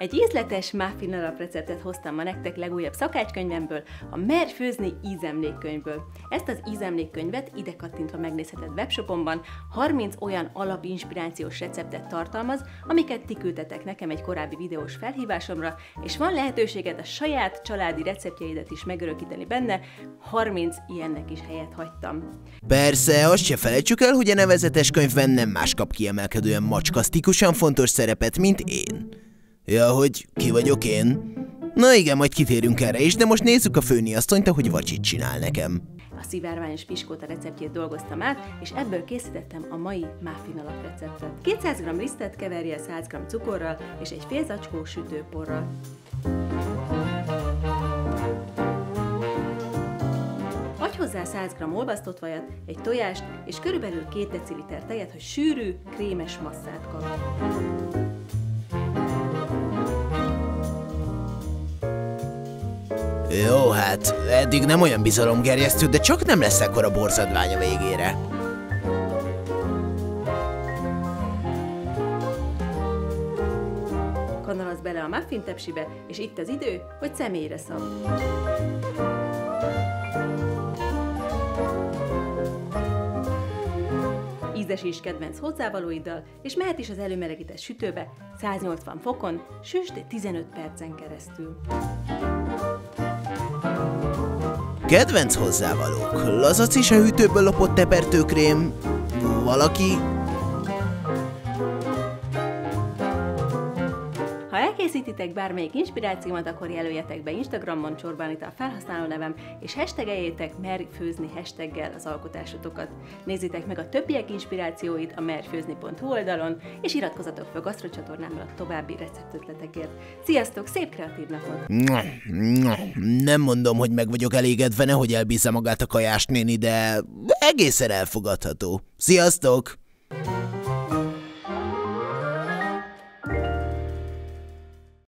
Egy ízletes muffin alapreceptet hoztam ma nektek legújabb szakácskönyvemből, a Merj főzni ízemlékkönyvből. Ezt az ízemlékkönyvet ide kattintva megnézheted webshopomban, 30 olyan alapinspirációs receptet tartalmaz, amiket ti küldtetek nekem egy korábbi videós felhívásomra, és van lehetőséged a saját családi receptjeidet is megörökíteni benne, 30 ilyennek is helyet hagytam. Persze, azt se felejtsük el, hogy a nevezetes könyvben nem más kap kiemelkedően macskasztikusan fontos szerepet, mint én. Ja, hogy ki vagyok én? Na igen, majd kitérünk erre is, de most nézzük a főniasszonyt, ahogy vacsit csinál nekem. A szivárványos piskóta receptjét dolgoztam át, és ebből készítettem a mai muffin alapreceptet. 200 g lisztet keverje 100 g cukorral és egy fél zacskó sütőporral. Adj hozzá 100 g olvasztott vajat, egy tojást és körülbelül 2 deciliter tejet, hogy sűrű, krémes masszát kap. Jó, hát eddig nem olyan bizalomgerjesztő, de csak nem lesz ekkora borzadvány a végére. Kanalasz bele a muffin tepsibe, és itt az idő, hogy személyre szabd. Ízesíts kedvenc hozzávalóiddal, és mehet is az előmelegített sütőbe 180 fokon, süsd 15 percen keresztül. Kedvenc hozzávalók, lazacis a hűtőből lopott tepertőkrém, Ha elkészítitek bármelyik inspirációmat, akkor jelöljetek be Instagramon Csorbánita a felhasználó nevem, és hashtageljétek merfőzni hashtaggel az alkotásotokat. Nézzétek meg a többiek inspirációit a merfőzni.hu oldalon, és iratkozzatok fel Gasztro csatornámra a további receptötletekért. Sziasztok, szép kreatív napot! Nem mondom, hogy meg vagyok elégedve, nehogy elbízza magát a kajásnéni, de egészen elfogadható. Sziasztok!